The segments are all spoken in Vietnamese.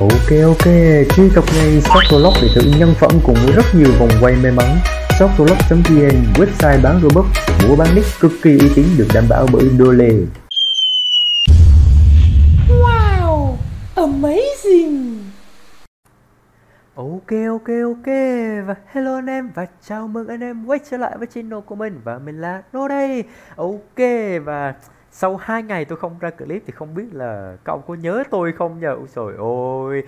Ok, truy cập ngay Stocklog để thử nhân phẩm cùng với rất nhiều vòng quay may mắn. Stocklog.vn, website bán Robux, mua bán nick cực kỳ uy tín được đảm bảo bởi Đô Lê. Wow, amazing. Ok, và hello anh em và chào mừng anh em quay trở lại với channel của mình, và mình là Đô đây. Ok, và sau 2 ngày tôi không ra clip thì không biết là các ông có nhớ tôi không nhờ. Trời ơi,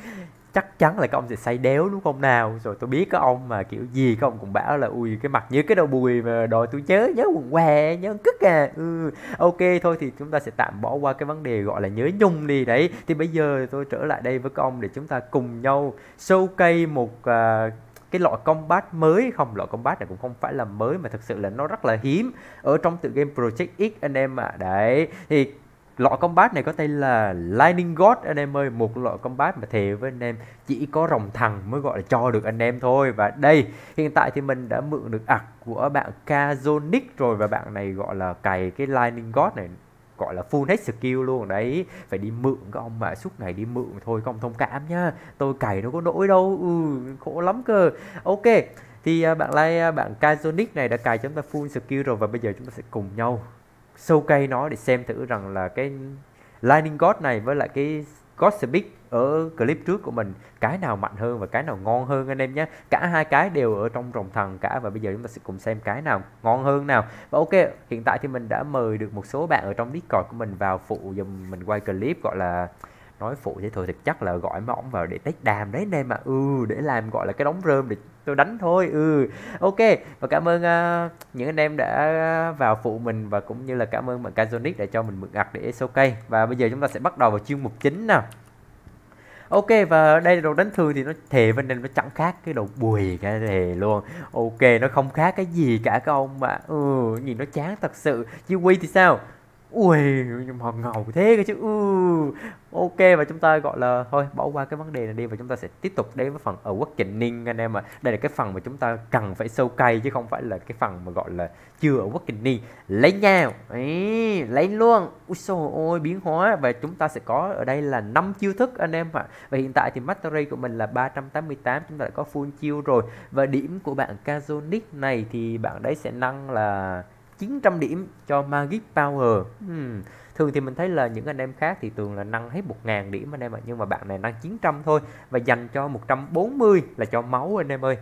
chắc chắn là các ông sẽ say đéo đúng không nào. Rồi tôi biết các ông mà kiểu gì các ông cũng bảo là ui cái mặt như cái đầu bùi mà đòi tôi nhớ quần què, nhớ cứt à. Ok thôi thì chúng ta sẽ tạm bỏ qua cái vấn đề gọi là nhớ nhung đi đấy. Thì bây giờ tôi trở lại đây với các ông để chúng ta cùng nhau showcase một cái loại combat mới. Không, loại combat này cũng không phải là mới mà thực sự là nó rất là hiếm ở trong tựa game Project X anh em ạ. Đấy, thì loại combat này có tên là Lightning God anh em ơi. Một loại combat mà thề với anh em chỉ có rồng thằng mới gọi là cho được anh em thôi. Và đây, hiện tại thì mình đã mượn được ạc của bạn Kazonic rồi. Và bạn này gọi là cày cái Lightning God này gọi là full hết skill luôn đấy. Phải đi mượn các ông mà suốt ngày đi mượn thôi, không thông cảm nhá. Tôi cày nó có nỗi đâu, khổ lắm cơ. Ok, thì bạn Kazonic này đã cài chúng ta full skill rồi. Và bây giờ chúng ta sẽ cùng nhau showcase nó để xem thử rằng là cái Lightning God này với lại cái God Speed ở clip trước của mình, cái nào mạnh hơn và cái nào ngon hơn anh em nhé. Cả hai cái đều ở trong rồng thần cả, và bây giờ chúng ta sẽ cùng xem cái nào ngon hơn nào. Và ok, hiện tại thì mình đã mời được một số bạn ở trong Discord của mình vào phụ dùm mình quay clip, gọi là nói phụ thế thôi thì chắc là gọi mấy ổng vào để tách đàm đấy anh em mà. Để làm gọi là cái đống rơm để tôi đánh thôi. Ok, và cảm ơn những anh em đã vào phụ mình, và cũng như là cảm ơn bạn Kazonic đã cho mình mượn ạc để showcase. Và bây giờ chúng ta sẽ bắt đầu vào chuyên mục chính nào. Ok, và đây là đồ đánh thường thì nó thề với nên nó chẳng khác cái đồ bùi cái thề luôn. Ok, nó không khác cái gì cả các ông mà. Nhìn nó chán thật sự. Chứ Quy thì sao? Ui, mà ngầu thế cơ chứ. Ok, và chúng ta gọi là thôi bỏ qua cái vấn đề này đi, và chúng ta sẽ tiếp tục đến với phần ở quốc trình ninh anh em ạ. Đây là cái phần mà chúng ta cần phải sâu cay chứ không phải là cái phần mà gọi là chưa ở quốc trình ninh. Lấy nhau, lấy luôn. Úi xô ôi, biến hóa. Và chúng ta sẽ có ở đây là 5 chiêu thức anh em ạ. Và hiện tại thì mastery của mình là 388, chúng ta đã có full chiêu rồi. Và điểm của bạn Kazonic này thì bạn đấy sẽ nâng là 900 điểm cho Magic Power. Thường thì mình thấy là những anh em khác thì thường là nâng hết 1000 điểm anh em ạ. Nhưng mà bạn này nâng 900 thôi. Và dành cho 140 là cho máu anh em ơi.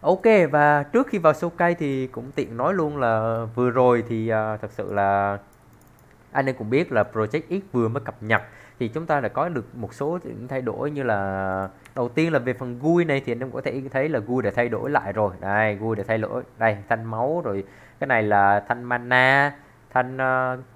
Ok, và trước khi vào showcase thì cũng tiện nói luôn là vừa rồi thì thật sự là anh em cũng biết là Project X vừa mới cập nhật. Thì chúng ta đã có được một số thay đổi, như là đầu tiên là về phần GUI này thì anh em có thể thấy là GUI đã thay đổi lại rồi. Đây, GUI đã thay đổi. Đây, thanh máu rồi. Cái này là thanh mana, thanh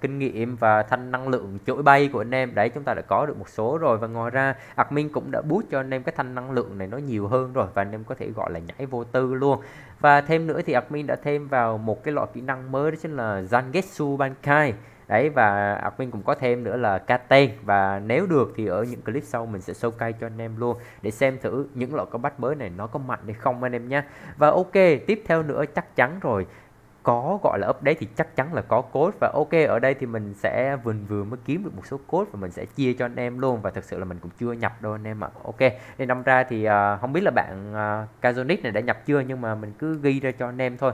kinh nghiệm và thanh năng lượng trỗi bay của anh em. Đấy, chúng ta đã có được một số rồi. Và ngoài ra admin cũng đã boost cho anh em cái thanh năng lượng này nó nhiều hơn rồi. Và anh em có thể gọi là nhảy vô tư luôn. Và thêm nữa thì admin đã thêm vào một cái loại kỹ năng mới, đó chính là Zangetsu Bankai. Đấy, và admin cũng có thêm nữa là Katen. Và nếu được thì ở những clip sau mình sẽ showcase cho anh em luôn, để xem thử những loại combat mới này nó có mạnh hay không anh em nhé. Và ok, tiếp theo nữa chắc chắn rồi, có gọi là update thì chắc chắn là có code. Và ok, ở đây thì mình sẽ vừa mới kiếm được một số code và mình sẽ chia cho anh em luôn. Và thực sự là mình cũng chưa nhập đâu anh em ạ. Ok, nên đâm ra thì không biết là bạn Kazonic này đã nhập chưa, nhưng mà mình cứ ghi ra cho anh em thôi.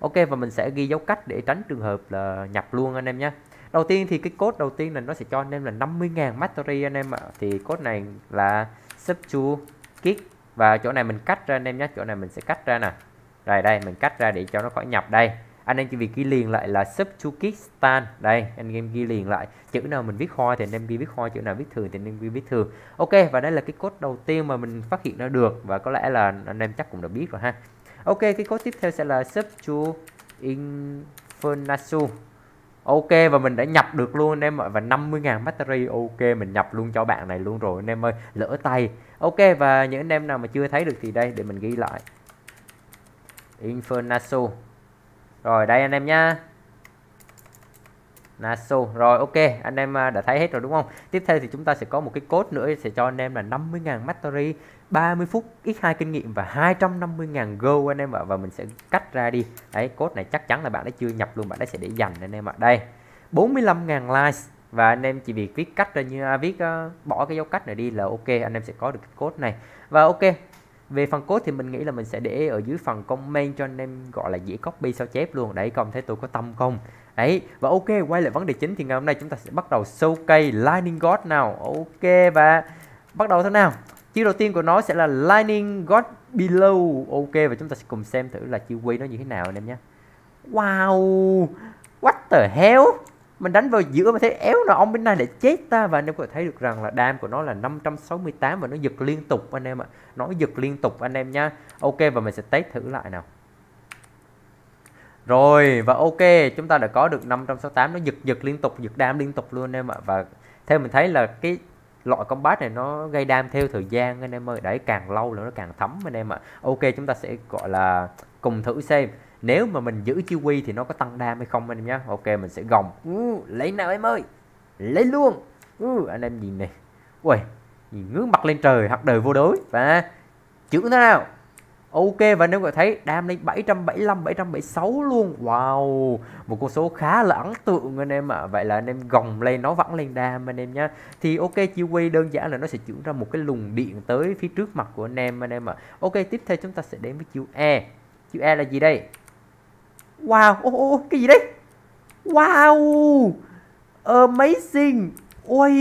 Ok, và mình sẽ ghi dấu cách để tránh trường hợp là nhập luôn anh em nhé. Đầu tiên thì cái code đầu tiên là nó sẽ cho anh em là 50.000 mastery anh em ạ. Thì code này là Sub2Kid. Và chỗ này mình cắt ra anh em nhé. Chỗ này mình sẽ cắt ra nè. Rồi đây, mình cắt ra để cho nó khỏi nhập đây. Anh em chỉ việc ghi liền lại là Sub2KidStan. Đây, anh em ghi liền lại. Chữ nào mình viết hoa thì anh em ghi viết hoa, chữ nào viết thường thì anh em ghi viết thường. Ok, và đây là cái code đầu tiên mà mình phát hiện ra được. Và có lẽ là anh em chắc cũng đã biết rồi ha. Ok, cái code tiếp theo sẽ là Sub2Infinance. Ok, và mình đã nhập được luôn anh em ạ. Và 50.000 battery. Ok, mình nhập luôn cho bạn này luôn rồi anh em ơi, lỡ tay. Ok, và những anh em nào mà chưa thấy được thì đây, để mình ghi lại Infernasio. Rồi đây anh em nhá, Naso. Rồi ok, anh em đã thấy hết rồi đúng không? Tiếp theo thì chúng ta sẽ có một cái code nữa sẽ cho anh em là 50.000 mastery, 30 phút x2 kinh nghiệm và 250.000 gold anh em ạ. Và mình sẽ cắt ra đi. Đấy, code này chắc chắn là bạn đã chưa nhập luôn, bạn đã sẽ để dành anh em ạ. Đây, 45.000 likes Và anh em chỉ việc viết cách ra như bỏ cái dấu cách này đi là ok, anh em sẽ có được cái code này. Và ok, về phần code thì mình nghĩ là mình sẽ để ở dưới phần comment cho anh em gọi là dễ copy sao chép luôn. Đấy, còn thấy tôi có tâm không? Đấy, và ok, quay lại vấn đề chính thì ngày hôm nay chúng ta sẽ bắt đầu showcase Lightning God nào. Ok, và bắt đầu thế nào? Chiêu đầu tiên của nó sẽ là Lightning God Below. Ok, và chúng ta sẽ cùng xem thử là chiêu quy nó như thế nào anh em nhé. Wow, what the hell? Mình đánh vào giữa mà thấy éo là ông bên này lại chết ta. Và anh em có thể thấy được rằng là đam của nó là 568 và nó giật liên tục anh em ạ. Nó giật liên tục anh em nha. Ok, và mình sẽ test thử lại nào. Rồi, và ok, chúng ta đã có được 568, nó giật liên tục, giật đam liên tục luôn anh em ạ. Và theo mình thấy là cái loại combat này nó gây đam theo thời gian anh em ơi. Đấy, càng lâu là nó càng thấm anh em ạ. Ok, chúng ta sẽ gọi là cùng thử xem nếu mà mình giữ chiêu quy thì nó có tăng đam hay không anh em nhé. Ok, mình sẽ gồng. Lấy nào em ơi, lấy luôn. Anh em nhìn này, ui, nhìn ngước mặt lên trời, hạt đời vô đối. Và chữ thế nào? Ok, và nếu các bạn thấy đam lên 775, 776 luôn. Wow, một con số khá là ấn tượng anh em ạ. Vậy là anh em gồng lên nó vẫn lên đam anh em nhé. Thì ok, chiêu quy đơn giản là nó sẽ chuyển ra một cái luồng điện tới phía trước mặt của anh em ạ. Ok, tiếp theo chúng ta sẽ đến với chiêu E. Chiêu E là gì đây? Wow, cái gì đấy? Wow, amazing. Ôi,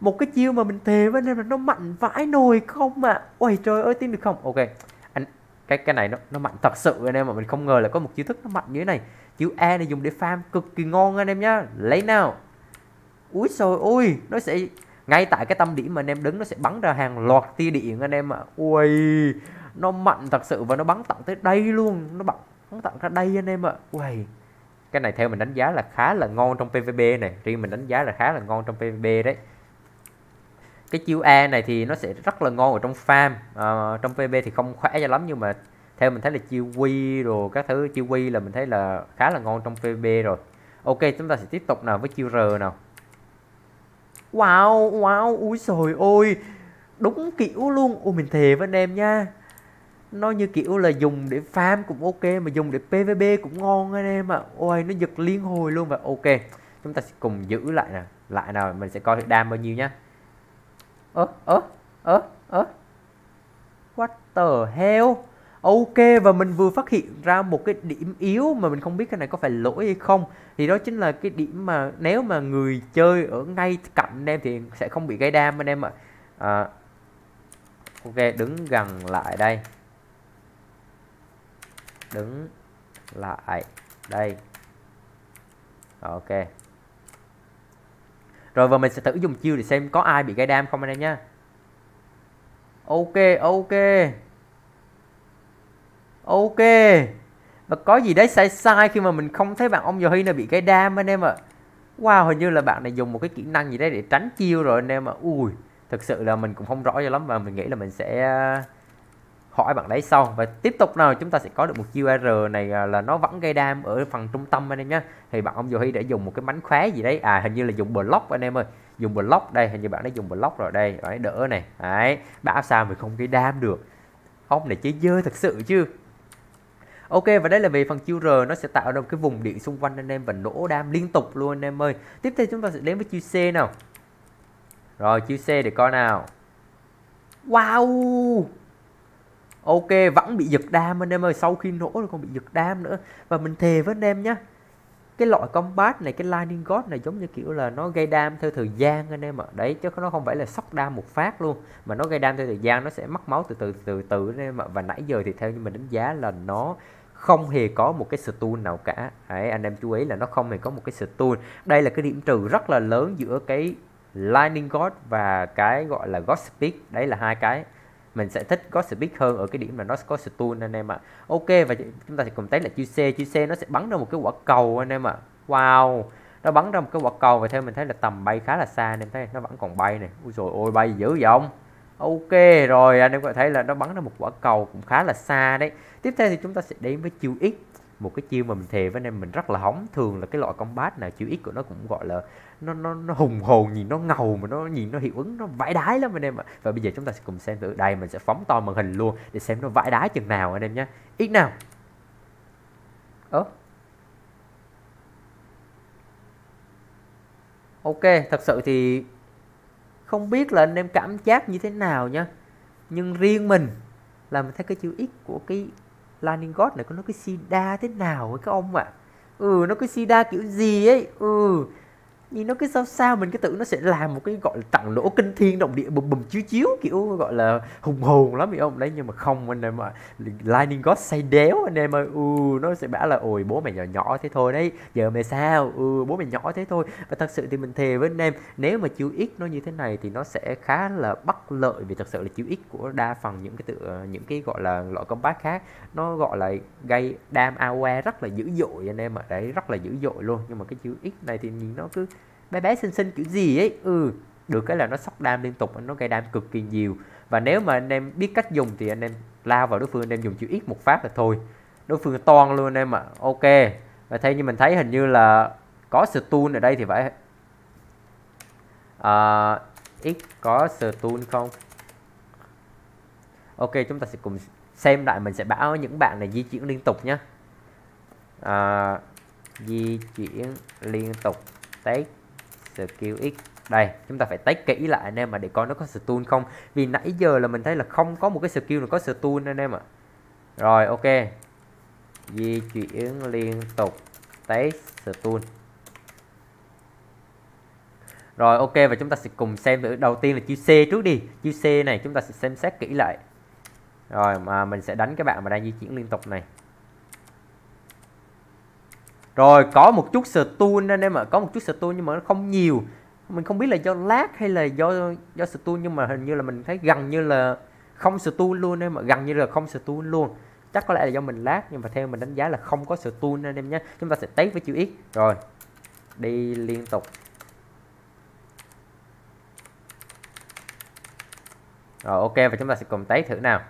một cái chiêu mà mình thề với anh em là nó mạnh vãi nồi không ạ. Ôi trời ơi, tin được không? Ok, anh cái này nó mạnh thật sự anh em mà mình không ngờ là có một chiêu thức nó mạnh như thế này. Chiêu E này dùng để farm cực kỳ ngon anh em nhá. Lấy nào. Úi trời ơi, nó sẽ ngay tại cái tâm điểm mà anh em đứng nó sẽ bắn ra hàng loạt tia điện anh em ạ. Ui, nó mạnh thật sự và nó bắn tận tới đây luôn, nó bắn tận ra đây anh em ạ. Uầy, cái này theo mình đánh giá là khá là ngon trong PvP này. Riêng mình đánh giá là khá là ngon trong PvP đấy. Cái chiêu A này thì nó sẽ rất là ngon ở trong farm. Trong PvP thì không khỏe ra lắm, nhưng mà theo mình thấy là chiêu Q rồi các thứ, chiêu Q là mình thấy là khá là ngon trong PvP rồi. Ok, chúng ta sẽ tiếp tục nào với chiêu R nào. Wow, wow, úi trời ôi, đúng kiểu luôn. Ôi, mình thề với anh em nha, nó như kiểu là dùng để farm cũng ok mà dùng để PvP cũng ngon anh em ạ. Ôi, nó giật liên hồi luôn. Và ok, chúng ta sẽ cùng giữ lại nè. Lại nào, mình sẽ coi được đam bao nhiêu nhá. What the hell? Ok, và mình vừa phát hiện ra một cái điểm yếu mà mình không biết cái này có phải lỗi hay không. Thì đó chính là cái điểm mà nếu mà người chơi ở ngay cạnh anh em thì sẽ không bị gây đam anh em ạ. Ok, đứng gần lại đây. Đứng lại đây. Ok. Rồi, và mình sẽ thử dùng chiêu để xem có ai bị gây đam không anh em nhé. Ok, ok, ok. Và có gì đấy sai sai khi mà mình không thấy bạn ông Yohi này bị gây đam anh em ạ. Wow, hình như là bạn này dùng một cái kỹ năng gì đấy để tránh chiêu rồi anh em ạ. Ui, thực sự là mình cũng không rõ cho lắm và mình nghĩ là mình sẽ hỏi bạn đấy sau. Và tiếp tục nào, chúng ta sẽ có được một chiêu R này là nó vẫn gây đam ở phần trung tâm anh em nhé. Thì bạn ông Yohi đã dùng một cái mánh khóe gì đấy. À, hình như là dùng block anh em ơi. Dùng block đây, hình như bạn đã dùng block rồi đây. Đấy, đỡ này. Đấy, bảo sao mình không gây đam được. Ông này chơi dơ thật sự chứ. Ok, và đây là về phần chiêu R, nó sẽ tạo ra một cái vùng điện xung quanh anh em và nổ đam liên tục luôn anh em ơi. Tiếp theo chúng ta sẽ đến với chiêu C nào. Rồi, chiêu C để coi nào. Wow. Ok, vẫn bị giật đam anh em ơi, sau khi nổ rồi còn bị giật đam nữa. Và mình thề với anh em nhé, cái loại combat này, cái Lightning God này giống như kiểu là nó gây đam theo thời gian anh em ạ. Đấy, chứ nó không phải là sốc đam một phát luôn, mà nó gây đam theo thời gian, nó sẽ mất máu từ từ anh em ạ. Và nãy giờ thì theo như mình đánh giá là nó không hề có một cái stun nào cả. Đấy, anh em chú ý là nó không hề có một cái stun. Đây là cái điểm trừ rất là lớn giữa cái Lightning God và cái gọi là God Speed. Đấy là hai cái mình sẽ thích God Speed hơn ở cái điểm là nó có stun anh em ạ. Ok, và chúng ta sẽ cùng thấy là chiêu C. Chiêu C nó sẽ bắn ra một cái quả cầu anh em ạ. Wow, nó bắn ra một cái quả cầu và theo mình thấy là tầm bay khá là xa anh em thấy nó vẫn còn bay này. Ui dồi ôi, bay dữ vậy không? Ok, rồi anh em có thấy là nó bắn ra một quả cầu cũng khá là xa đấy. Tiếp theo thì chúng ta sẽ đến với chiêu X, một cái chiêu mà mình thề với anh em mình rất là hóng. Thường là cái loại combat nào chiêu X của nó cũng gọi là nó hùng hồn, nhìn nó ngầu mà nó nhìn nó hiệu ứng nó vãi đái lắm anh em ạ. Và bây giờ chúng ta sẽ cùng xem từ đây, mình sẽ phóng to màn hình luôn để xem nó vãi đái chừng nào anh em nhé. X nào. Ok, thật sự thì không biết là anh em cảm giác như thế nào nha, nhưng riêng mình là mình thấy cái chữ X của cái Lightning God này có nó cái sida thế nào ấy các ông ạ. Nó cái sida kiểu gì ấy. Nhìn nó cái sao sao mình cái tự nó sẽ làm một cái gọi là tặng nổ kinh thiên động địa bùm bùm chiếu chiếu kiểu gọi là hùng hồn lắm ông đấy. Nhưng mà không anh em ạ, Lightning God say đéo anh em ơi. Nó sẽ bảo là ôi bố mày nhỏ nhỏ thế thôi đấy, giờ mày sao, bố mày nhỏ thế thôi. Và thật sự thì mình thề với anh em, nếu mà chiếu X nó như thế này thì nó sẽ khá là bất lợi, vì thật sự là chiếu X của đa phần những cái gọi là loại combat khác nó gọi là gây dam awa rất là dữ dội anh em ạ, đấy rất là dữ dội luôn. Nhưng mà cái chiếu X này thì nhìn nó cứ bé xinh xinh kiểu gì ấy. Được cái là nó sóc đam liên tục, nó gây đam cực kỳ nhiều. Và nếu mà anh em biết cách dùng thì anh em lao vào đối phương, anh em dùng chữ X một phát là thôi, đối phương toan luôn anh em ạ. Ok, và thế như mình thấy hình như là có stun ở đây thì phải. X có stun không? Ok, chúng ta sẽ cùng xem lại, mình sẽ bảo những bạn này di chuyển liên tục nhé. Di chuyển liên tục, take skill X. Đây, chúng ta phải test kỹ lại anh em mà để coi nó có stun không. Vì nãy giờ là mình thấy là không có một cái skill nào có stun anh em ạ. Rồi, ok. Di chuyển liên tục, test stun. Rồi, ok, và chúng ta sẽ cùng xem thử. Đầu tiên là chiêu C trước đi. Chiêu C này chúng ta sẽ xem xét kỹ lại. Rồi, mà mình sẽ đánh các bạn mà đang di chuyển liên tục này. Rồi, có một chút stun anh em ạ, có một chút stun nhưng mà nó không nhiều. Mình không biết là do lag hay là do stun, nhưng mà hình như là mình thấy gần như là không stun luôn em ạ, gần như là không stun luôn. Chắc có lẽ là do mình lag, nhưng mà theo mình đánh giá là không có stun anh em nhé. Chúng ta sẽ test với chữ X. Rồi, đi liên tục. Rồi, ok, và chúng ta sẽ cùng test thử nào.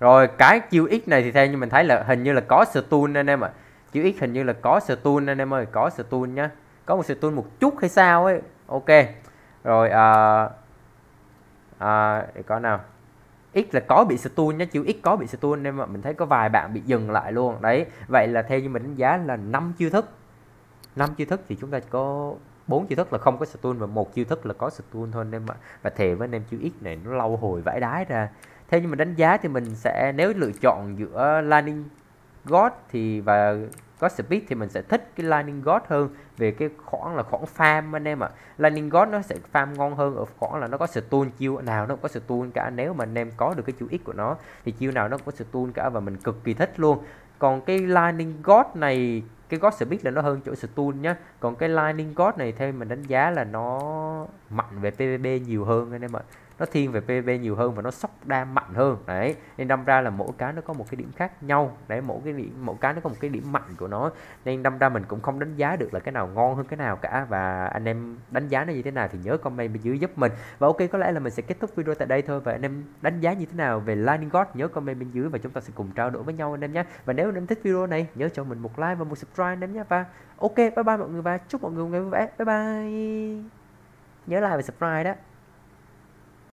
Rồi cái chiêu X này thì theo như mình thấy là hình như là có stun anh em ạ. Chiêu X hình như là có stun anh em ơi, có stun nhá. Có một stun một chút hay sao ấy. Ok. Rồi để coi nào. X là có bị stun nhá, chiêu X có bị stun anh em ạ. Mình thấy có vài bạn bị dừng lại luôn. Đấy, vậy là theo như mình đánh giá là 5 chiêu thức. 5 chiêu thức thì chúng ta có 4 chiêu thức là không có stun và 1 chiêu thức là có stun thôi anh em ạ. Và thề với anh em chiêu X này nó lâu hồi vãi đái ra. Theo như mình đánh giá thì mình sẽ, nếu lựa chọn giữa Lightning God thì và God Speed thì mình sẽ thích cái Lightning God hơn về cái khoảng là khoảng farm anh em ạ. Lightning God nó sẽ farm ngon hơn ở khoảng là nó có stun, chiêu nào nó cũng có stun cả. Nếu mà anh em có được cái chiêu X của nó thì chiêu nào nó cũng có stun cả và mình cực kỳ thích luôn. Còn cái Lightning God này, cái God Speed là nó hơn chỗ stun nhá. Còn cái Lightning God này theo mình đánh giá là nó mạnh về PvP nhiều hơn anh em ạ. Nó thiên về PvP nhiều hơn và nó sóc đam mạnh hơn. Đấy, nên đâm ra là mỗi cái nó có một cái điểm khác nhau. Đấy, mỗi cái nó có một cái điểm mạnh của nó. Nên đâm ra mình cũng không đánh giá được là cái nào ngon hơn cái nào cả. Và anh em đánh giá nó như thế nào thì nhớ comment bên dưới giúp mình. Và ok, có lẽ là mình sẽ kết thúc video tại đây thôi. Và anh em đánh giá như thế nào về Lightning God nhớ comment bên dưới và chúng ta sẽ cùng trao đổi với nhau anh em nhé. Và nếu anh em thích video này nhớ cho mình một like và một subscribe anh em nhé. Và ok, bye bye mọi người và chúc mọi người một ngày vui vẻ. Bye bye. Nhớ like và subscribe đó.